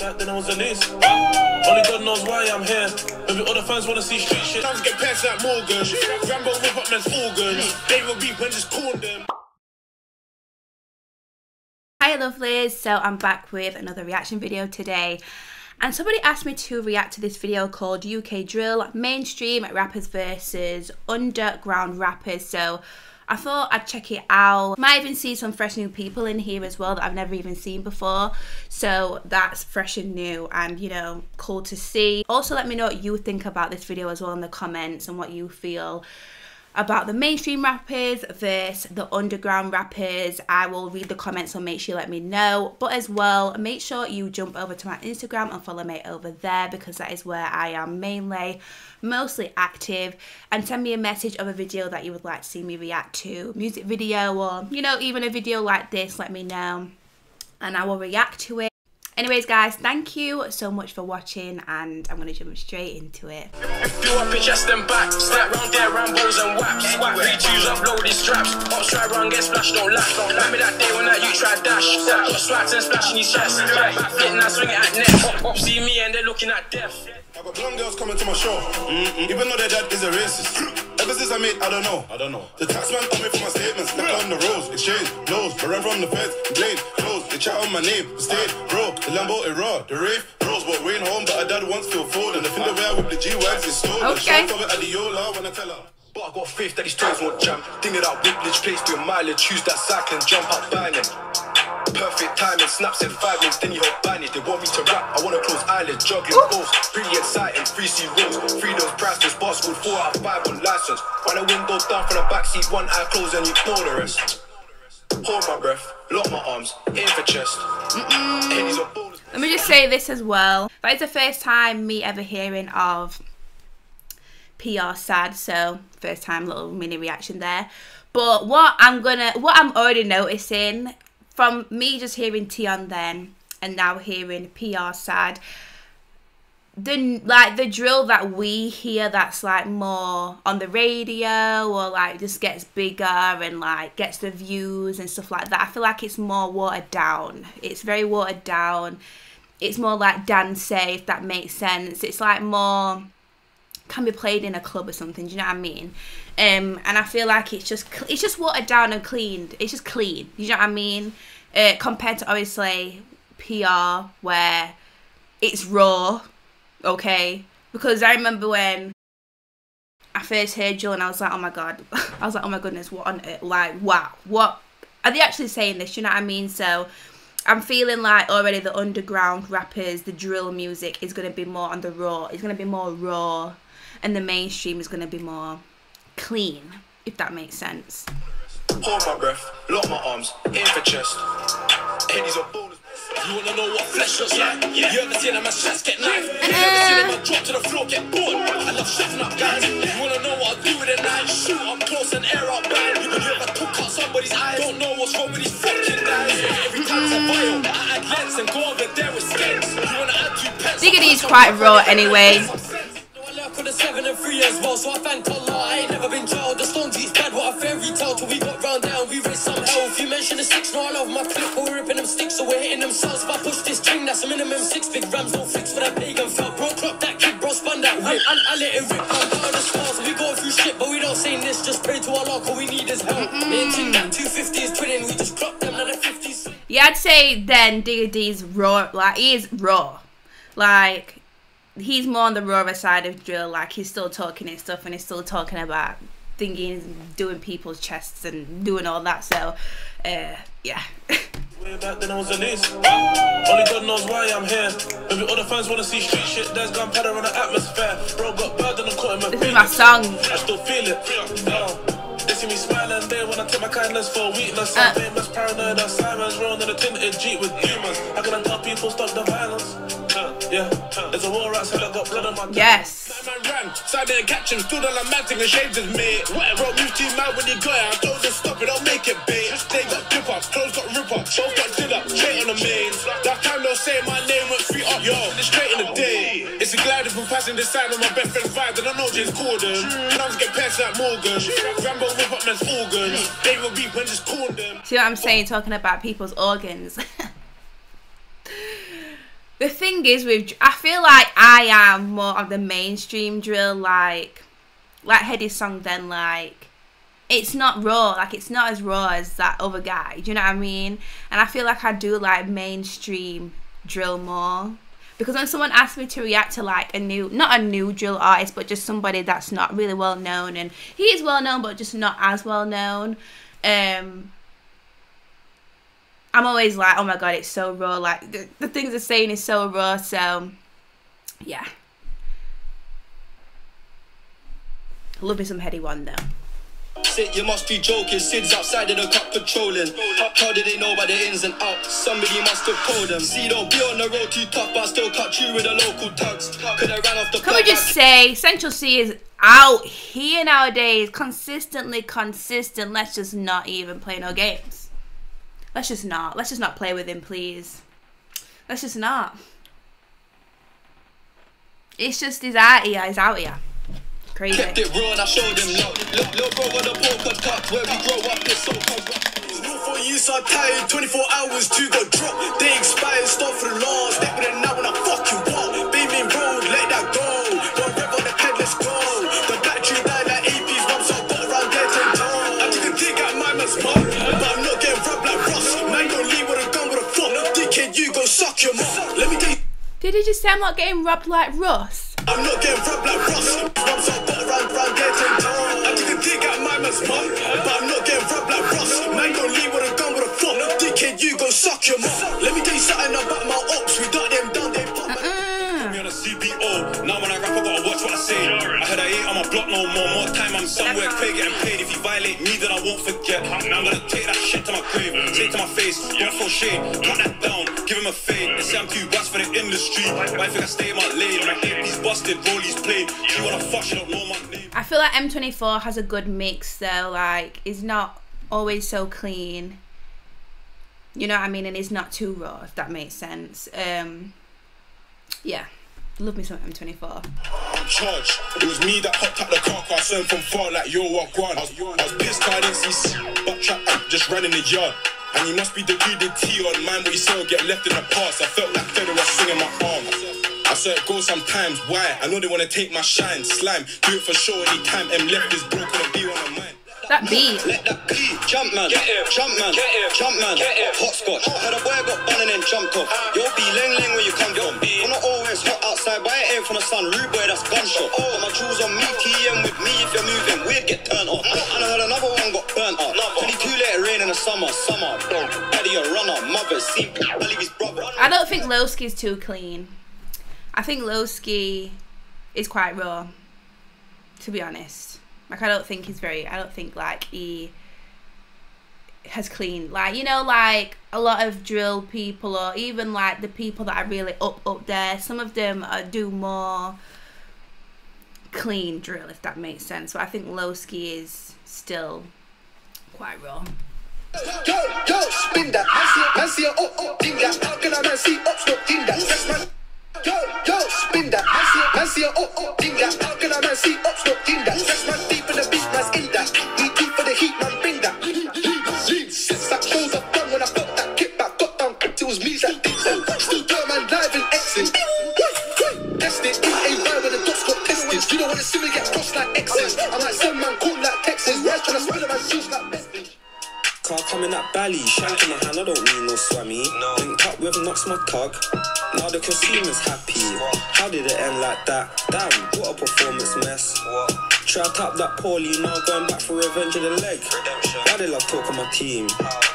that, then I was an ace. Only God knows why I'm here. Maybe all the fans wanna see street shit. Times get pairs like Morgan. Rambo whip up man's organs. They will beep and just corn them. Hi lovelies, so I'm back with another reaction video today. And somebody asked me to react to this video called UK Drill, Mainstream Rappers versus Underground Rappers. So I thought I'd check it out. Might even see some fresh new people in here as well that I've never even seen before. So that's fresh and new and, you know, cool to see. Also, let me know what you think about this video as well in the comments and what you feel about the mainstream rappers versus the underground rappers. I will read the comments, so make sure you let me know. But as well, make sure you jump over to my Instagram and follow me over there, because that is where I am mostly active. And send me a message of a video that you would like to see me react to, music video or, you know, even a video like this. Let me know and I will react to it. Anyways guys, thank you so much for watching and I'm gonna jump straight into it. Fill up your chest and back, slap round their Rambos and whaps. Swap re-twos, upload these straps. Ops try round, get splashed, don't laugh. Remember that day when that you tried dash. Got swats and splashing your chest. Flip now, swing it at net. Ops see me and they're looking at death. I got blonde girls coming to my show. Even though their dad is a racist. Ever since I made, I don't know. The tax man told me for my statements. Left on the roads, exchange, blows. I ran from the feds, blade, clothes. They chat on my name, stayed, bro. The Lambo, it raw, the rave, bros. But rain home, but her dad wants to afford. And the thing that wear with the G-Wags is stolen. Okay. Show at the Yola when I tell her. But I got faith that these toys won't jam. Thing it out, whiplage, place to a mileage. Choose that cycling, jump up, banging. Perfect timing, snaps in 5 minutes, then you hold bandage. They want me to rap, I want to close eyelids, juggling goals. Pretty exciting, 3C rules, freedom's priceless. Bar scored 4 out of 5 on license. Run a window down from the backseat, 1 eye closed and you know the rest. Hold my breath, lock my arms, aim for chest. Let me just say this as well. That is the first time me ever hearing of PR Sad, so first time little mini reaction there. But what I'm already noticing from me just hearing Tion then and now hearing PR Sad, like the drill that we hear that's like more on the radio or like just gets bigger and like gets the views and stuff like that, I feel like it's more watered down. It's very watered down. It's more like dance, if that makes sense. It's like more can be played in a club or something, do you know what I mean? And I feel like it's just watered down and cleaned. It's just clean, you know what I mean? Compared to obviously PR, where it's raw, okay? Because I remember when I first heard Jill and I was like, oh my god, I was like, oh my goodness, what on earth? Like, wow, what are they actually saying this? Do you know what I mean? So I'm feeling like already the underground rappers, the drill music is gonna be more on the raw. It's gonna be more raw. And the mainstream is going to be more clean, if that makes sense. Hold my breath, lock my arms, aim for chest. Headies are bonus. You want to know what flesh looks like? You ever seen a man's chest get knifed? You ever seen a man drop to the floor, get bored? I love shoving up guys. You want to know what I do with a knife? Shoot up close and air out bad. You ever took out somebody's eyes? Don't know what's wrong with these fucking guys. Every time's a bio, I add lens and go over there with skins. You want to add 2 pence? Digga D's quite raw anyway. For the 7 and 3 as well, so I thank Allah I ain't never been jailed. The stones each bad, what a fairy tale. Till we got round down, we raised some hell. If you mention the 6, no I love my clip. We're ripping them sticks, so we're hitting them cells. If I push this string, that's a minimum 6 big rams. No fix for that pagan felt. Bro, clock that kid, bro, spun that whip. I let it rip down the stars. We go through shit, but we don't say this. Just pray to Allah, all we need is help. Maintain that 250 is twinning. We just clock them, another 50's. Yeah, I'd say then Digga D's raw. Like, he is raw. Like, he's more on the rawer side of drill. Like, he's still talking and stuff, and he's still talking about thinking, doing people's chests and doing all that. So yeah. Way back then I was an ace. Only God knows why I'm here. Maybe all the fans want to see street shit. There's gunpowder in the atmosphere. Bro got bad and I'm caught in my. This is my song. I still feel it. They see me smiling there when I take my kindness for weakness. I'm famous, paranoid, and sirens rolling in a tinted jeep with demons. How can I tell people stop the violence? Yeah, there's a war outside, I got blood on my. Yes. My man ran, side didn't catch him, stood on a mountain and shaved his mate. Whatever, moved his mouth when he got it. I told him stop it, I'll make it big. They got dip ups, clothes got rip ups, shows got did up, straight on the main. That time they'll say my name went free up, yo, straight in the day. It's a glide if we're passing the side of my best friend vibe, and I know James Corden. Times get pairs like Morgan. Rambo whip up man's organs. They will be when just corn them. See what I'm saying, talking about people's organs. The thing is, with I feel like I am more of the mainstream drill, like Headie's song. Then like, it's not raw, like it's not as raw as that other guy. Do you know what I mean? And I feel like I do like mainstream drill more, because when someone asks me to react to like not a new drill artist, but just somebody that's not really well known, and he is well known but just not as well known, I'm always like, oh my god, it's so raw. Like the things they're saying is so raw. So yeah, love me some Headie One though. Sit, you must be joking. Sid's outside of the cup patrolling. How did they know about the ins and outs? Somebody must have told them. See, don't be on the road too tough, but I still catch you with the local tugs. Could I ran off the. Can we just say Central Cee is out here nowadays? Consistently consistent. Let's just not even play no games. Let's just not. Let's just not play with him, please. Let's just not. It's just, he's out here. He's out here. Crazy. Kept it raw and I showed him love. Look over the poker cup where we grow up. It's so comfortable. For you, so I'm tired. 24 hours to go drop. They expired. Stop for the laws. Step with it now when I fucking walk. Beaming road. Let that go. Don't rip on the head. Let's go. The battery died like AP's mom. So I got around there to town. I took a dig at my man's mom. But I'm not getting robbed like Ross. Man, don't leave with a gun with a fuck. Dickhead, you go suck your mom. Let me get. Did he just say I'm not getting robbed like Ross? I'm not getting robbed like Ross. Ross, I got round there to town. I took a dig at my man's mom. But I'm not getting robbed like Ross. Man, don't leave with a gun with a fuck. Dickhead, you go suck your mom. Let me tell you something about my ops. We got them down there. CPO. Now when I rap, I gotta watch what I say. I heard I ain't on my block no more. More time I'm somewhere crazy getting paid. If you violate me, then I won't forget. Now I'm gonna take that shit to my grave. Take to my face. Gonna throw shade. Cut that down. Give him a fade. They say I'm too bad for the industry. But I think I stay in my lane. My AP's busted. Rollies played. She wanna fuck. She don't know my name. I feel like M24 has a good mix though. Like, it's not always so clean. You know what I mean? And it's not too raw, if that makes sense. Yeah. Love me some M24. I'm charged. It was me that hopped out the car, I saw him from far like yo, what gone? I was pissed, I didn't see butt trap, I just ran in the yard. And you must be the dude in Tion Wayne, what you saw get left in the past. I felt like Federer was swinging my arm. I saw it go sometimes, why? I know they want to take my shine, slime. Do it for sure anytime, M left is broken, I'll be on my mind. That beat. Let that beat. Jump man. Get it. Jump man. Get it. Jump man. Get it. Hot scotch. Had a boy got bun and then jumped off. You'll be ling ling when you come down. I'm not always hot outside. Why it ain't from the sun? Rude boy, that's gunshot. Oh, my jewels on me. TM with me. If you're moving, we'd get turned off. And I heard another one got burnt up. 22 let it rain in the summer. Summer. Daddy a runner. Mother. See. I don't think Loski's too clean. I think Loski is quite raw, to be honest. Like, I don't think like he has cleaned, like, you know, like a lot of drill people, or even like the people that are really up there, some of them do more clean drill, if that makes sense. But I think Loski is still quite raw. Yo, spin that. I see a ding that. How can I see ding that? Yo, spin that. I see a ding that. How can I see ding that? Bally, shank in my hand, I don't mean no swammy. No. Linked up with knocks my tug. Now the consumer's happy. What? How did it end like that? Damn, what a performance mess. What? Try to tap that poorly, now going back for revenge of the leg. Redemption. Why they love talk on my team?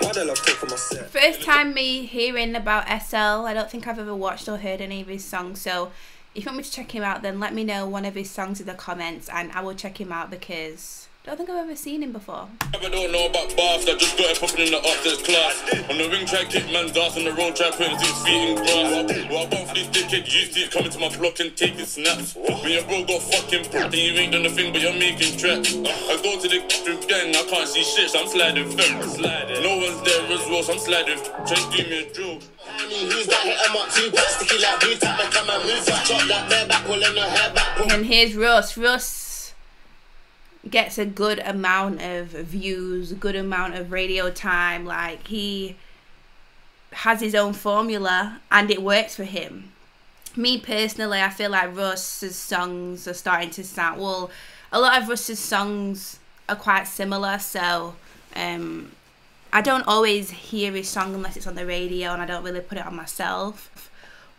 Why they love talk on my set? First time me hearing about SL. I don't think I've ever watched or heard any of his songs. So if you want me to check him out, then let me know one of his songs in the comments and I will check him out, because I don't think I've ever seen him before. I don't know about baths, I just got it popping in the upstairs class. On the wing track, kick man's ass, on the road track, putting 6 feet in grass. Well, I bought for this dickhead, used to coming to my block and taking snaps. When your bro got fucking put, then you ain't done a thing, but you're making traps. I go to the gang, I can't see shit, so I'm sliding fence. No one's there as well, so I'm sliding. Try to do me a drill. And here's Russ. Gets a good amount of views, good amount of radio time. Like, he has his own formula and it works for him. me personally, I feel like Russ's songs are starting to sound, well, a lot of Russ's songs are quite similar, so I don't always hear his song unless it's on the radio, and I don't really put it on myself.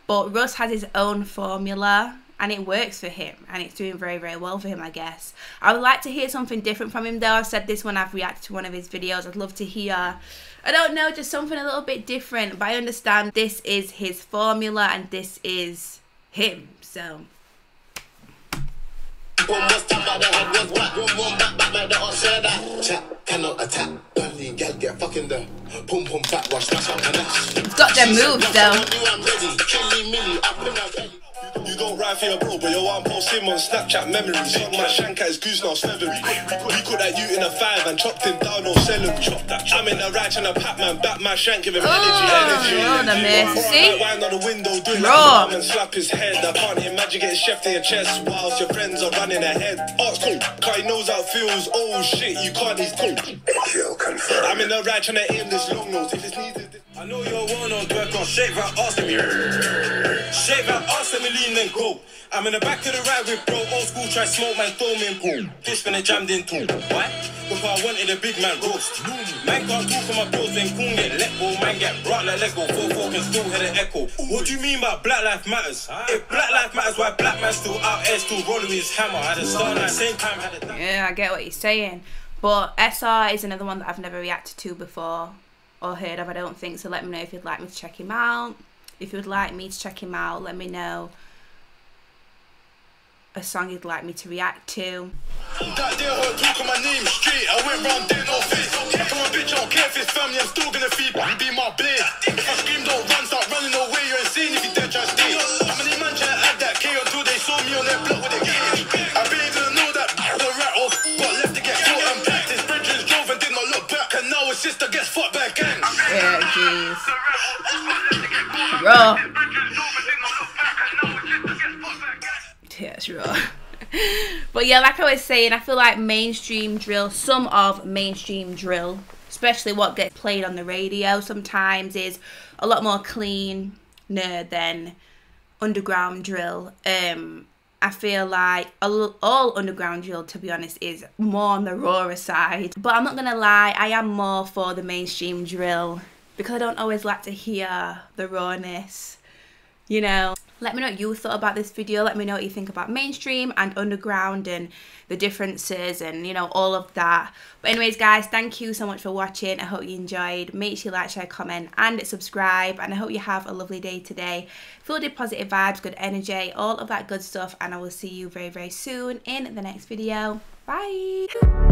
But Russ has his own formula, and it works for him, and it's doing very, very well for him, I guess. I would like to hear something different from him, though. I've said this when I've reacted to one of his videos. I'd love to hear, I don't know, just something a little bit different. But I understand this is his formula, and this is him, so. It's got their moves, though. You don't ride for your bro, but your one post him on Snapchat memories. Hit my shank at his goosenough's feathery. He caught that you in a five and chopped him down or sell him. I'm in the right and a pack man, back my shank, give him energy. See? Wind on the window, do it and slap his head. I can't imagine getting chef to your chest whilst your friends are running ahead. Art's cool, cause he knows how it feels. Oh shit, you can't, he's cool. Kill confirmed. I'm in the right and I aim this long nose if it's needed. I know you're one on work on shake that ass to me. Shake that ass to me, lean then go. I'm in the back to the right with bro. Old school try smoke man, throw me in pool. This when it jammed in too. Why? Because I wanted a big man roast. Man can't do for my bills and cool get let go. Man get brought like Lego. 4-4 can still hear the echo. What do you mean by black life matters? If black life matters, why black man still out there still rolling with his hammer? At the start at the same time had a... Yeah, I get what you're saying. But SR is another one that I've never reacted to before or heard of, I don't think, so let me know if you'd like me to check him out. If you'd like me to check him out, let me know a song you'd like me to react to. That day I talk on my name straight, I went round there no face. Come on bitch, I don't care if it's family, I'm still gonna feed be my blade. If I scream don't run, start running away, you're insane if you dead just stay. How many man try to add that K until they saw me on their block with a game? I really didn't know that the rattle got left to get caught and packed. His bridges drove and did not look back, and now his sister gets fucked by gang. Yeah, jeez. Raw. Yeah, it's raw. But yeah, like I was saying, I feel like mainstream drill, some of mainstream drill, especially what gets played on the radio sometimes, is a lot more cleaner than underground drill. I feel like all underground drill, to be honest, is more on the rawer side. But I'm not going to lie, I am more for the mainstream drill because I don't always like to hear the rawness, you know. Let me know what you thought about this video. Let me know what you think about mainstream and underground and the differences and, you know, all of that. But anyways, guys, thank you so much for watching. I hope you enjoyed. Make sure you like, share, comment and subscribe. And I hope you have a lovely day today. Filled with positive vibes, good energy, all of that good stuff. And I will see you very, very soon in the next video. Bye.